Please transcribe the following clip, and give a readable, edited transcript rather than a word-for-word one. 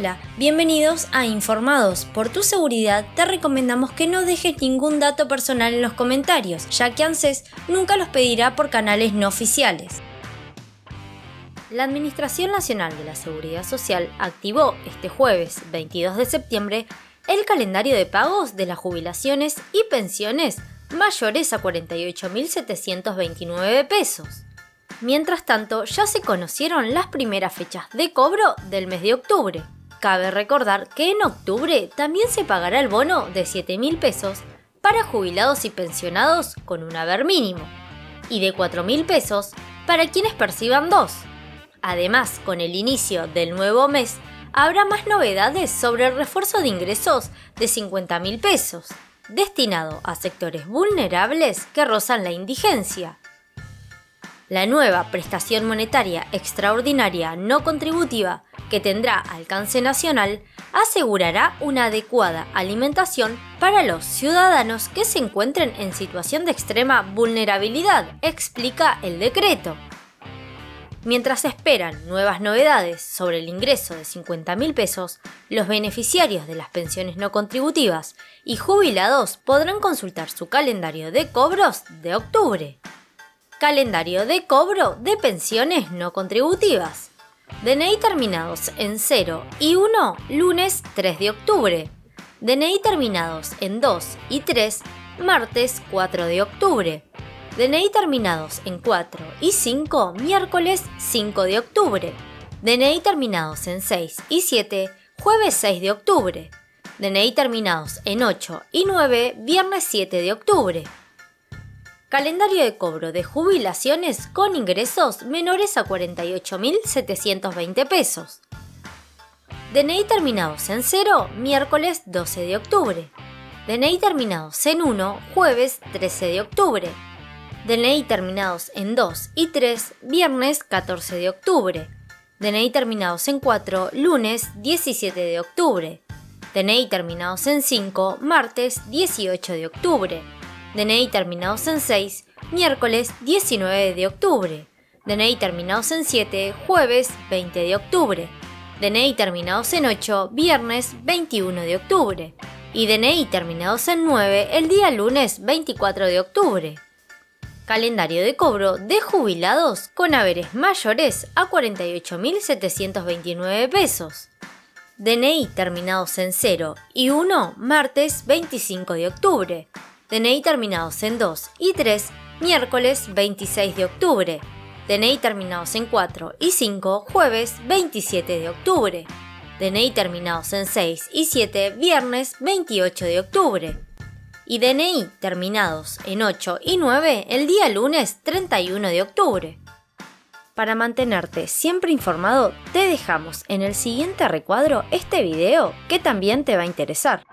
Hola, bienvenidos a Informados. Por tu seguridad te recomendamos que no dejes ningún dato personal en los comentarios, ya que ANSES nunca los pedirá por canales no oficiales. La Administración Nacional de la Seguridad Social activó este jueves 22 de septiembre el calendario de pagos de las jubilaciones y pensiones mayores a 48.729 pesos. Mientras tanto, ya se conocieron las primeras fechas de cobro del mes de octubre. Cabe recordar que en octubre también se pagará el bono de 7.000 pesos para jubilados y pensionados con un haber mínimo y de 4.000 pesos para quienes perciban dos. Además, con el inicio del nuevo mes, habrá más novedades sobre el refuerzo de ingresos de 50.000 pesos, destinado a sectores vulnerables que rozan la indigencia. La nueva prestación monetaria extraordinaria no contributiva, que tendrá alcance nacional, asegurará una adecuada alimentación para los ciudadanos que se encuentren en situación de extrema vulnerabilidad, explica el decreto. Mientras esperan nuevas novedades sobre el ingreso de 50.000 pesos, los beneficiarios de las pensiones no contributivas y jubilados podrán consultar su calendario de cobros de octubre. Calendario de cobro de pensiones no contributivas. DNI terminados en 0 y 1, lunes 3 de octubre. DNI terminados en 2 y 3, martes 4 de octubre. DNI terminados en 4 y 5, miércoles 5 de octubre. DNI terminados en 6 y 7, jueves 6 de octubre. DNI terminados en 8 y 9, viernes 7 de octubre. Calendario de cobro de jubilaciones con ingresos menores a 48.720 pesos. DNI terminados en 0, miércoles 12 de octubre. DNI terminados en 1, jueves 13 de octubre. DNI terminados en 2 y 3, viernes 14 de octubre. DNI terminados en 4, lunes 17 de octubre. DNI terminados en 5, martes 18 de octubre. DNI terminados en 6, miércoles 19 de octubre. DNI terminados en 7, jueves 20 de octubre. DNI terminados en 8, viernes 21 de octubre. Y DNI terminados en 9, el día lunes 24 de octubre. Calendario de cobro de jubilados con haberes mayores a 48.729 pesos. DNI terminados en 0 y 1, martes 25 de octubre. DNI terminados en 2 y 3, miércoles 26 de octubre. DNI terminados en 4 y 5, jueves 27 de octubre. DNI terminados en 6 y 7, viernes 28 de octubre. Y DNI terminados en 8 y 9 el día lunes 31 de octubre. Para mantenerte siempre informado, te dejamos en el siguiente recuadro este video que también te va a interesar.